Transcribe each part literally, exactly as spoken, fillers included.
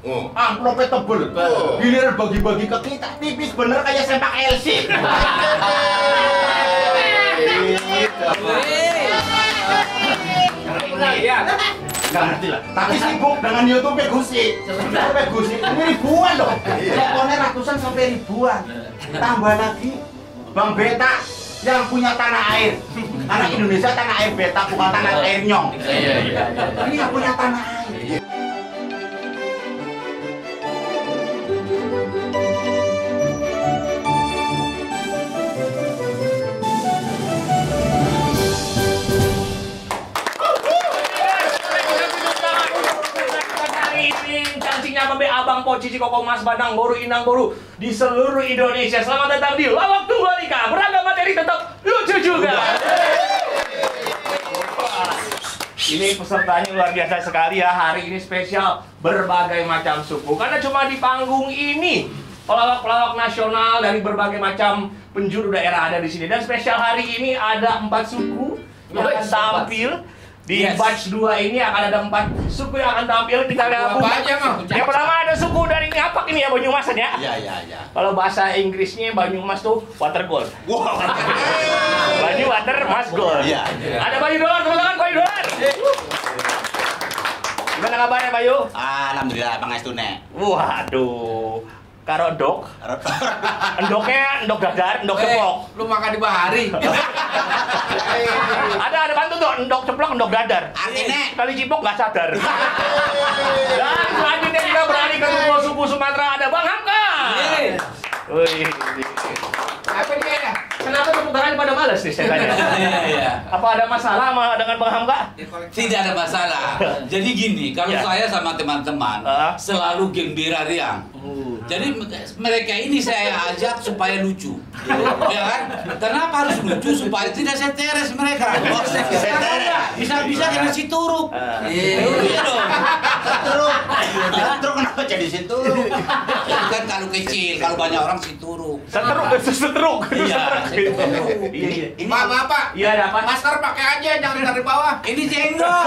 Oh. Amplopnya tebel, oh. Giliran bagi-bagi ke kita tipis bener kayak sempak L C. Gak ngerti lah, tapi sibuk dengan YouTube-nya Gusi. YouTube-nya Gusi, ini ribuan loh. Teleponnya ratusan sampai ribuan. Tambah lagi, Bang Beta yang punya tanah air. Tanah Indonesia tanah air Beta, bukan tanah air Nyong. Ini yang punya tanah air. Abang Poci Cikoko Mas Bandang Boru Inang Boru di seluruh Indonesia. Selamat datang di Lawak Tunggal Ika. Beragam materi tetap lucu juga. Ini pesertanya luar biasa sekali ya. Hari ini spesial berbagai macam suku. Karena cuma di panggung ini pelawak-pelawak nasional dari berbagai macam penjuru daerah ada di sini. Dan spesial hari ini ada empat suku yang akan tampil. Di yes. batch dua ini akan ada empat suku yang akan tampil. Kita lihat apa aja, Mang. Yang pertama ada suku dari ini apa ini ya, Banyumas ya? Iya, iya, iya. Kalau bahasa Inggrisnya Banyumas tuh water gold. Wow. Banyu water mas gold. Iya. Yeah, yeah. Ada Bayu Dolar, teman-teman, Bayu Dolar. Gimana kabarnya Bayu? Alhamdulillah, pangestune. Waduh. Karo dok. Endoknya endok dadar, endok ceplok. Lu makan di bahari. Ada ada bantu tuh endok ceplok, endok dadar. Artinya kali cipok nggak sadar. Dan selanjutnya kita beralih ke suku Sumatera, ada Bang Hamka. Wih. Apa ini ya? Kenapa tepuk tangan pada malas nih saya tanya? Apa ada masalah dengan Bang Hamka? Tidak ada masalah. Jadi gini, kalau saya sama teman-teman selalu gembira riang. Jadi mereka ini saya ajak supaya lucu, ya kan? Kenapa harus lucu? Supaya tidak seteres mereka. Bisa-bisa kena si turuk. Iya dong. Turuk. Turuk kenapa jadi si turuk? Bukan kalau kecil, kalau banyak orang si turuk. Seteruk, seteruk. Iya. Pak, Bapak. Iya, ada apa? Masker pakai aja, jangan dari bawah. Ini jenggol.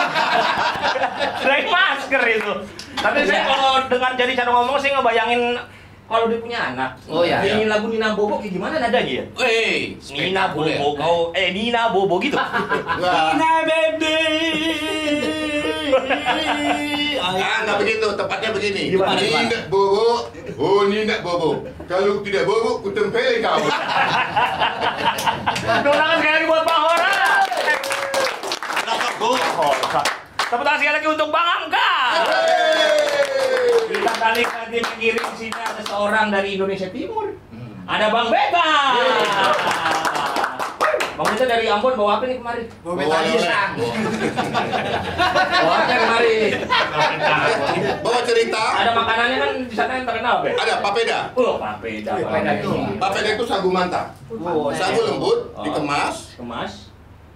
Naik masker itu. Tapi saya kalau dengar jadi cara ngomong, saya ngebayangin kalau dia punya anak. Oh iya. Nyanyi lagu Nina Bobo kayak gimana nadanya ya? Eh, Nina Bobo kau eh Nina Bobo gitu. Nina baby. Ah, enggak begitu, tepatnya begini. Nina Bobo, oh Nina Bobo. Kalau tidak bobo, ku tempelin kau. Dorongan sekali buat Pak Hora. Oh, tepuk tangan sekali lagi untuk Bang Hamka. Kita balik lagi mengirim sini ada seorang dari Indonesia Timur. Hmm. Ada Bang Beta. Bang Beta dari Ambon bawa apa nih kemarin? Bawa Beta. Bawa apa kemarin? Bawa cerita. Ada makanannya kan di sana yang terkenal, Bang. Ada papeda. Oh, papeda. Papeda itu. Papeda itu sagu manta. Oh, sagu lembut, oh. dikemas, kemas,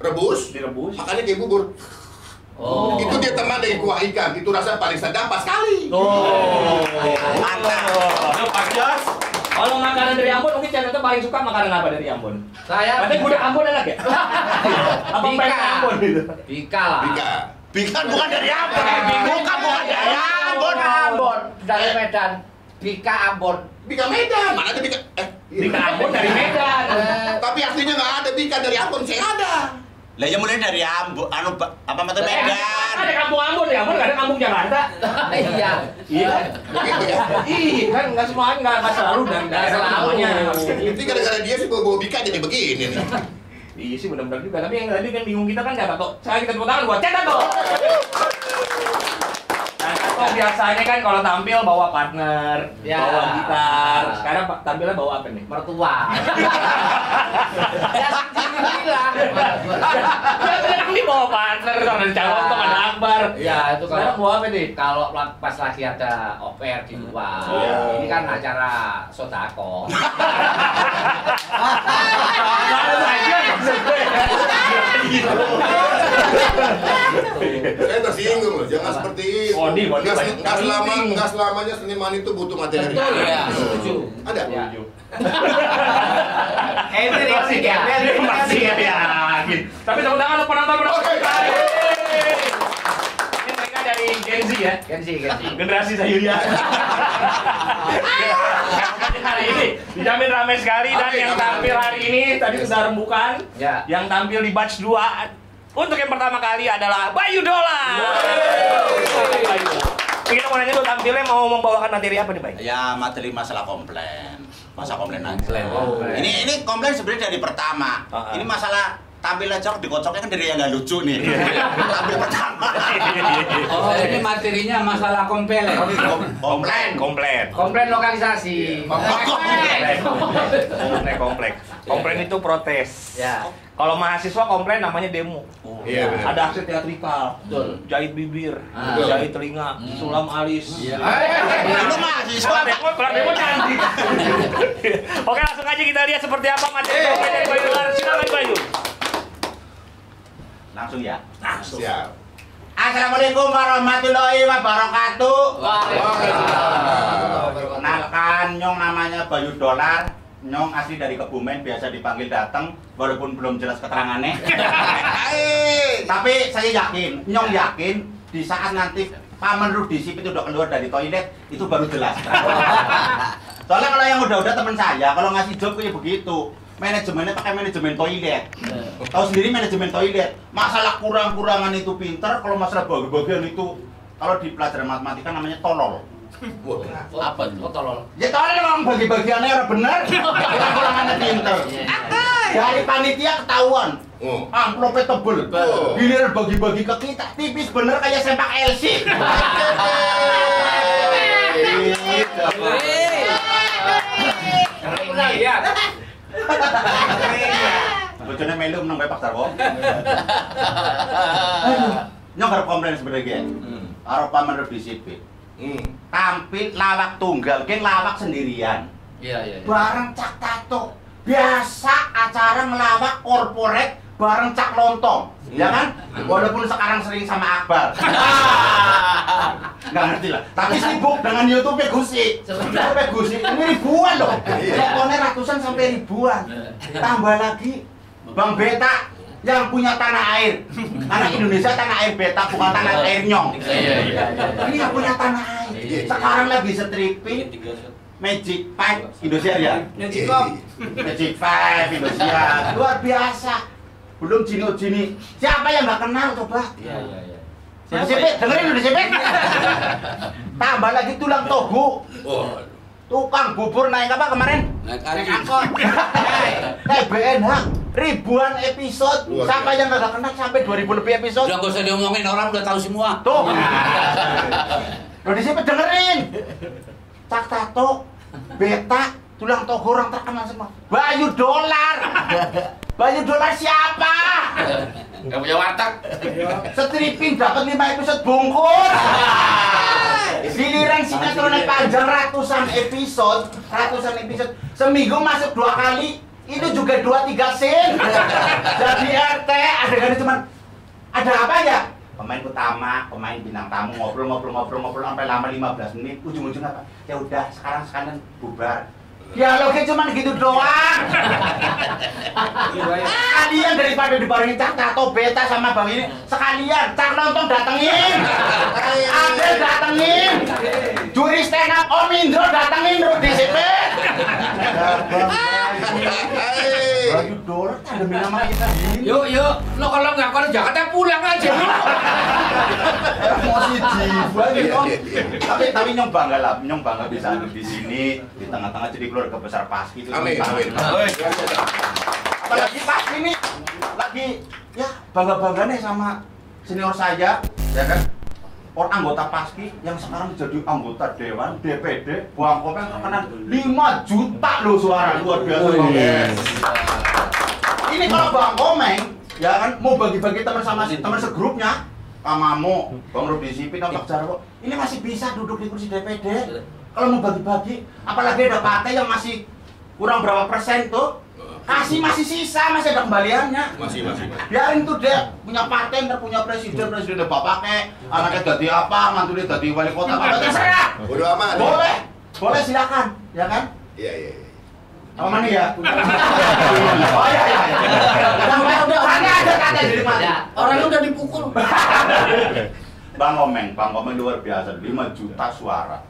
rebus, direbus. Makannya kayak bubur. Oh. Itu dia teman dari kuah ikan, itu rasa paling sedap pas kali. Oh, mantap. Yes. Kalau makanan dari Ambon, mungkin channel itu paling suka makanan apa dari Ambon? Saya. Berarti udah Ambon enak ya? Apa pengen Ambon itu? Bika lah. Bika. Bika bukan dari Ambon. Bika bukan dari Ambon. Ambon dari Medan. Bika Ambon. Bika Medan. Mana ada Bika? Eh, Bika Ambon dari Medan. Tapi aslinya nggak ada Bika dari Ambon, saya ada. Lah ya mulai dari Ambon, anu apa mata Medan. Ada kampung Ambon ya, Ambon ada kampung Jakarta. Iya. Iya. Ih, kan enggak semuanya enggak enggak selalu dan enggak selamanya. Nanti gara-gara dia sih bawa Bika jadi begini nih. Iya sih benar-benar juga, tapi yang tadi kan bingung kita kan enggak tahu. Saya kita tepuk tangan buat cetak kok. Nah, biasanya kan kalau tampil bawa partner, bawa gitar. Sekarang tampilnya bawa apa nih? Mertua. Sekarang ini bawa partner, kalau ada calon tuh ada akbar. Iya, itu kalau sekarang bawa apa nih? Kalau pas lagi ada au pair di luar. Ini kan acara sodako. Baru aja saya tersinggung loh, jangan seperti itu. Nggak selama, nggak selamanya seniman itu butuh materi. Betul ya, setuju. Ada? Setuju. Masih ya, masih ya. Tapi sebentar, penonton penonton. Ini mereka dari Gen Z ya? Gen Z, Gen Z. Generasi Sayuria. Hari ini dijamin ramai sekali, dan yang tampil hari ini tadi sudah rembukan. Yang tampil di batch dua untuk yang pertama kali adalah Bayu Dolar. Kita mau nanya tuh tampilnya mau membawakan materi apa nih, Bay? Ya, materi masalah komplain. Masalah komplain aja. Oh, ini ini komplain sebenarnya dari pertama. Uh -huh. Ini masalah tampil aja dikocoknya kan dari yang nggak lucu nih. Tampil pertama. Oh, ini materinya masalah komplain. Komplain, komplain. Komplain lokalisasi. Komplain. Komplain komplain. Komplain itu protes. Ya. Kalau mahasiswa komplain namanya demo. Oh, iya, bener. Ada aksi teatrikal, betul. Jahit bibir, betul. Jahit telinga, hmm. Sulam alis. Iya. Itu mahasiswa demo, kelar demo nanti. Oke, langsung aja kita lihat seperti apa materi komplain Bayu Dolar. Silakan Bayu. Langsung ya. Langsung. Siap. Assalamualaikum warahmatullahi wabarakatuh. Waalaikumsalam. Kenalkan, nyong namanya Bayu Dolar. Nyong asli dari Kebumen, biasa dipanggil Dateng, walaupun belum jelas keterangannya. Tapi saya yakin, nyong yakin di saat nanti Pamenlu Disip itu udah keluar dari toilet, itu baru jelas. Soalnya kalau yang udah-udah temen saya, kalau ngasih job kayak begitu, manajemennya pakai manajemen toilet. Tahu sendiri manajemen toilet, masalah kurang-kurangan itu pinter, kalau masalah bagian-bagian itu, kalau di pelajaran matematika namanya tolol. Apa tuh? Oh, tolol. Ya tolol emang bagi-bagiannya orang bener. Kurang-kurangannya pinter. Dari panitia ketahuan. Amplopnya tebel. Giliran bagi-bagi ke kita tipis bener kayak sempak L C. Lihat. Bojone melu menang bae pasar kok. Nyong harap komplain sebenarnya. Harap pamer disiplin. Hmm. Tampil lawak tunggal, kan lawak sendirian. Iya, iya, iya. Bareng cak tato. Biasa acara ngelawak korporat bareng cak lontong. Hmm. Ya kan? Hmm. Walaupun sekarang sering sama Akbar. Nggak ngerti lah. Tapi sibuk dengan YouTube-nya Gusi. YouTube-nya Gusi ini ribuan loh. Teleponnya ratusan sampai ribuan. Tambah lagi Bang Beta yang punya tanah air, anak Indonesia tanah air beta bukan tanah air nyong. Ini yang punya tanah air. Sekarang lagi stripping Magic Five Indonesia ya. Magic Magic Five Indonesia luar biasa. Belum Cino Cini. Siapa yang nggak kenal coba? Indonesia dengerin Indonesia. Tambah lagi tulang togu. Tukang bubur naik apa kemarin? Naik angkot. T B N H ribuan episode, siapa yang nggak kenal sampai dua ribu lebih episode. Udah nggak usah diomongin, orang udah tahu semua. Tuh. Lo di sini dengerin. Cak tato, beta, tulang togo orang terkenal semua. Bayu Dolar. Bayu Dolar siapa? Gak punya watak. Stripping dapat lima episode bungkus. Giliran sinetron panjang ratusan episode, ratusan episode. Seminggu masuk dua kali. Itu juga dua tiga sen. Jadi R T adegan itu cuman ada apa ya? Pemain utama, pemain bintang tamu ngobrol-ngobrol-ngobrol-ngobrol sampai lama lima belas menit. Ujung-ujung apa? Ya udah, sekarang sekarang bubar. Dialognya cuman gitu doang. Kalian daripada dibarengin Cak Tato Beta sama Bang ini, sekalian Cak Lontong datengin. Abel datengin. Juri stand up Om Indro datengin Rudi Sipit. Bayu Dolar ada nama kita. Yuk yuk, lo kalau nggak kalau Jakarta pulang aja lo. Emosi jiwa gitu. Tapi tapi nyong bangga lah, nyong bangga bisa ada di sini di tengah-tengah jadi keluarga besar Paski itu. Amin. Apalagi Paski ini lagi ya bangga-bangga nih sama senior saya, ya kan? Orang anggota Paski yang sekarang jadi anggota Dewan D P D buang kopeng terkenal lima juta loh suara luar biasa. Oh, yes. Ini kalau buang komeng ya kan mau bagi-bagi teman sama si teman segrupnya Pamamo, Bang Rudi Sipit, Bang Jarwo ini masih bisa duduk di kursi D P D kalau mau bagi-bagi, apalagi ada partai yang masih kurang berapa persen tuh kasih masih sisa, masih ada kembaliannya. Masih, masih. Biarin tuh deh, punya partai, ntar punya presiden, presiden udah bapaknya, anaknya ganti apa, mantunya ganti wali kota, apa terserah. Bodoh amat. Boleh, boleh silakan, ya kan? Iya, iya, iya. Sama mana ya? Oh iya, iya, iya. Orangnya ada kata jadi mati. Orangnya udah dipukul. Bang Komeng, Bang Komeng luar biasa, lima juta suara.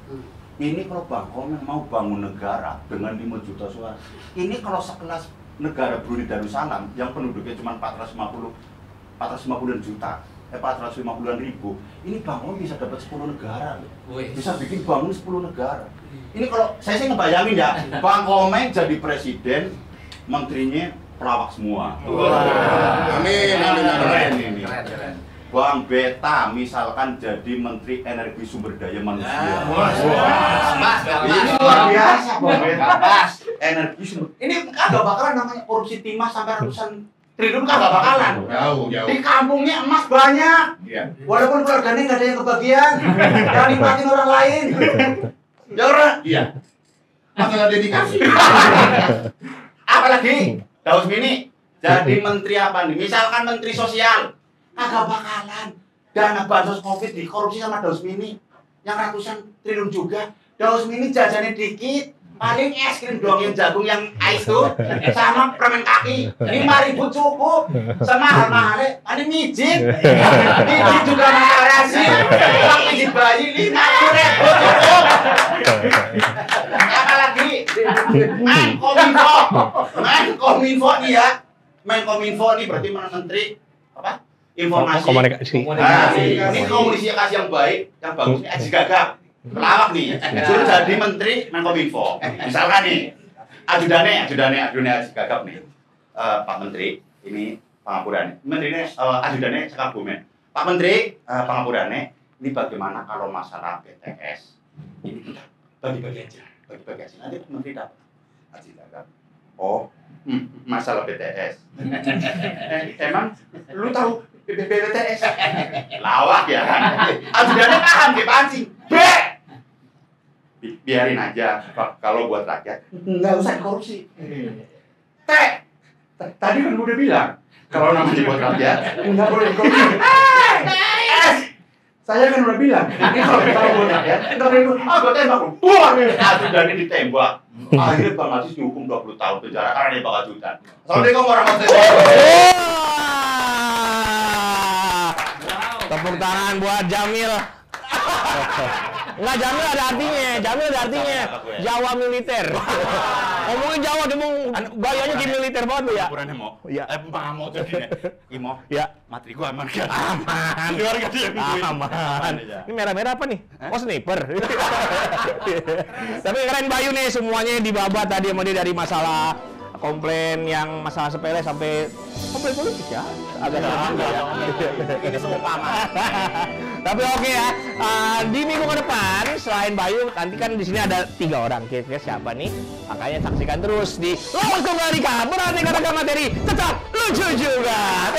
Ini kalau Bang Komeng mau bangun negara dengan lima juta suara. Ini kalau sekelas negara Brunei Darussalam yang penduduknya cuma empat ratus lima puluh, empat ratus lima puluh juta, eh empat ratus lima puluh ribu, ini Bang Komeng bisa dapat sepuluh negara, bisa bikin bangun sepuluh negara. Ini kalau saya sih ngebayangin ya, Bang Komeng jadi presiden, menterinya pelawak semua. Amin, amin, amin. Bang Beta misalkan jadi Menteri Energi Sumber Daya Manusia. Wah, ini luar biasa Bang Beta. Energi sumber. Ini kagak bakalan namanya korupsi timah sampai ratusan triliun kagak bakalan. Jauh, jauh. Di kampungnya emas banyak. Walaupun keluarganya nggak ada yang kebagian dan dipakai orang lain. Ya orang. Iya. Masalah dedikasi. Apalagi Daus Mini jadi menteri apa nih? Misalkan menteri sosial. Agak bakalan dana bansos Covid dikorupsi sama Daus Mini yang ratusan triliun juga. Daus Mini jajannya dikit, paling es krim doang, yang jagung yang ais tuh sama permen kaki. lima ribu cukup. Sama hal-halnya ada mijit. Mijit juga makarasi. Uang mijit bayi lima ribu cukup. Apalagi main kominfo. Main kominfo nih ya. Main kominfo nih berarti menteri apa? Informasi, komunikasi. Nah, ini komunikasi yang baik, yang bagus. Eh, Aji Gagap, pelawak nih. Suruh jadi menteri Menkominfo. Misalkan nih, ajudannya, ajudannya, ajudannya Aji Gagap nih, uh, Pak Menteri, ini pengapurannya. Menterinya, uh, ajudannya Sekabumen. Pak Menteri, uh, pengapurannya, ini bagaimana kalau masalah P T S? Ini kita bagi-bagi aja, bagi-bagi aja. Nanti Menteri dapat. Aji Gagap. Oh, hmm, masalah P T S. eh, emang, lu tahu? P B B P T S lawak ya kan? Ajudannya paham dia pancing. Be, biarin aja. Kalau buat rakyat nggak usah korupsi. T, tadi kan udah bilang kalau namanya buat rakyat nggak boleh korupsi. S, saya kan udah bilang ini kalau kita buat rakyat nggak boleh. Ah, gue tembak lu. Buang. Ajudannya ditembak. Akhirnya Bang Aziz dihukum dua puluh tahun penjara karena nembak ajudan. Assalamualaikum warahmatullahi wabarakatuh. Tepuk tangan buat Jamil. Enggak, Jamil ada artinya. Jamil ada artinya. Jawa militer. Ngomongin Jawa, dia mau gayanya di militer banget ya. Penghampurannya mau. Iya. Eh, mau jadinya. Imo. Iya. Materi gua aman kan? Aman. Di warga dia nungguin. Aman. Ini merah-merah apa nih? Oh, sniper. Tapi keren Bayu nih, semuanya dibabat tadi sama dia dari masalah komplain yang masalah sepele sampai komplain politik ya, agak agak ya. Ini seumpama. Tapi oke ya, di minggu ke depan selain Bayu, nanti kan di sini ada tiga orang. Kira-kira siapa nih? Makanya saksikan terus di Lawak Tunggal Ika, beraneka ragam materi, tetap lucu juga.